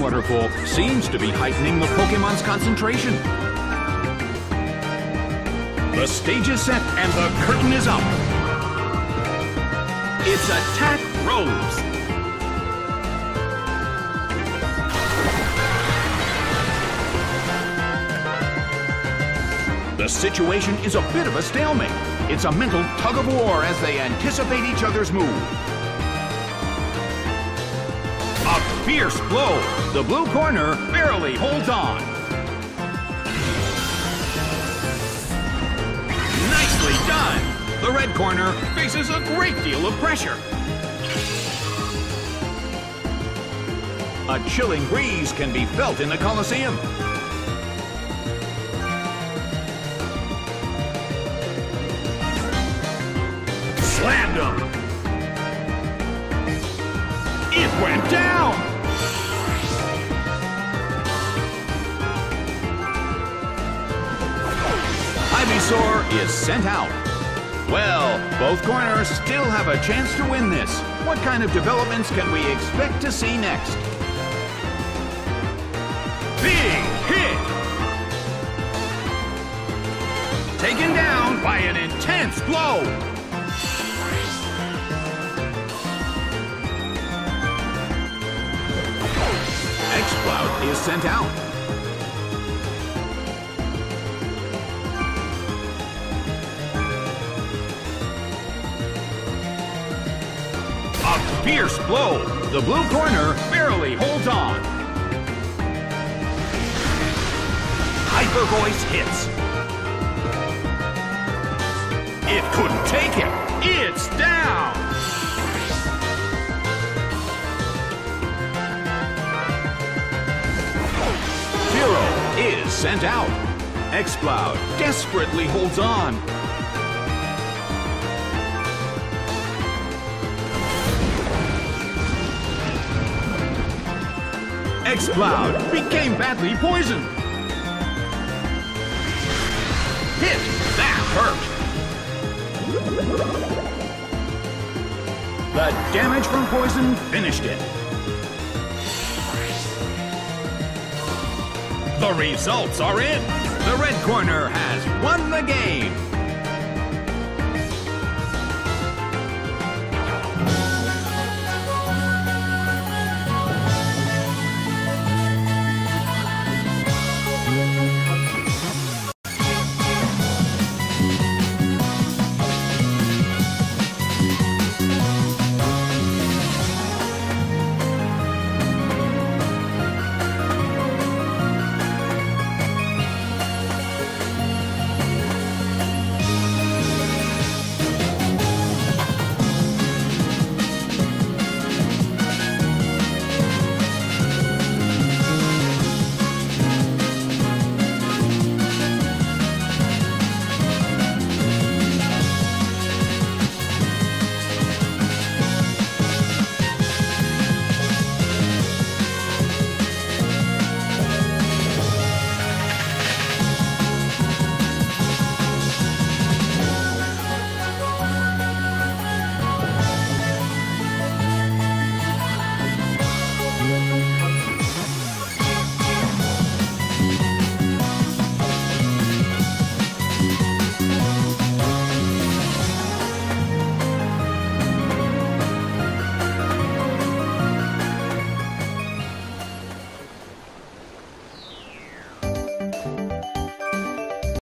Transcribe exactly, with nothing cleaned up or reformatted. Waterfall seems to be heightening the Pokémon's concentration. The stage is set and the curtain is up. It's Attack Rose. The situation is a bit of a stalemate. It's a mental tug-of-war as they anticipate each other's move. Fierce blow. The blue corner barely holds on. Nicely done. The red corner faces a great deal of pressure. A chilling breeze can be felt in the Coliseum. Slammed him. It went down. Is sent out. Well, both corners still have a chance to win this. What kind of developments can we expect to see next? Big hit! Taken down by an intense blow! Exploud is sent out. Fierce blow. The blue corner barely holds on. Hyper Voice hits. It couldn't take it. It's down. Hero is sent out. Exploud desperately holds on. Exploud became badly poisoned. Hit! That hurt! The damage from poison finished it. The results are in. The red corner has won the game.